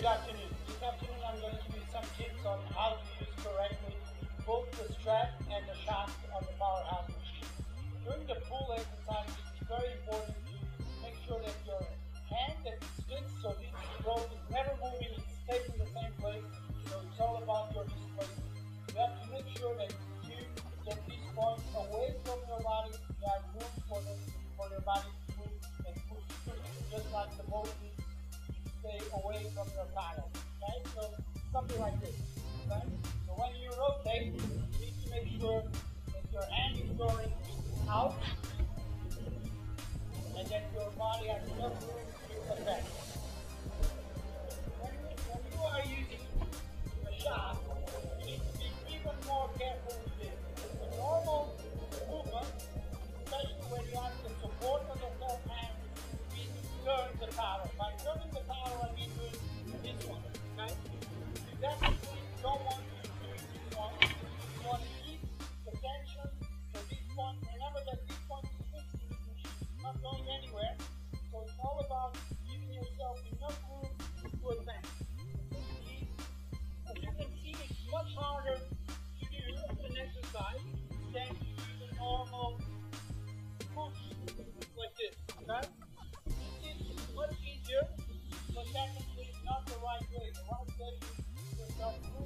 Good afternoon. This afternoon I'm going to give you some tips on how to use correctly both the strap and the shaft on the Power House machine. During the pull exercise, it's very important to make sure that your hand that sticks, so this rope is never moving, it stays in the same place. So it's all about your displacement. You have to make sure that you get these points away from your body. You have room for your body to move and push through, just like the boat needs to stay away from your paddle. Okay? So something like this. Okay? So when you rotate, you need to make sure that your hand is going out and that your body has no room to affect. When you are using a shaft, you need to be even more careful with this. The normal movement, especially when you have the support of the left hand, is to turn the paddle. By turning the paddle, I mean doing this one. Okay? If that's what you don't want to do, this one, you want to keep the tension for this one. Remember that this one is fixed in this machine. It's not going anywhere. So it's all about giving yourself enough room to advance. As you can see, it's much harder to do an exercise than to do the normal push like this. Okay? This is much easier, but technically it's not the right way. The right way is to start moving.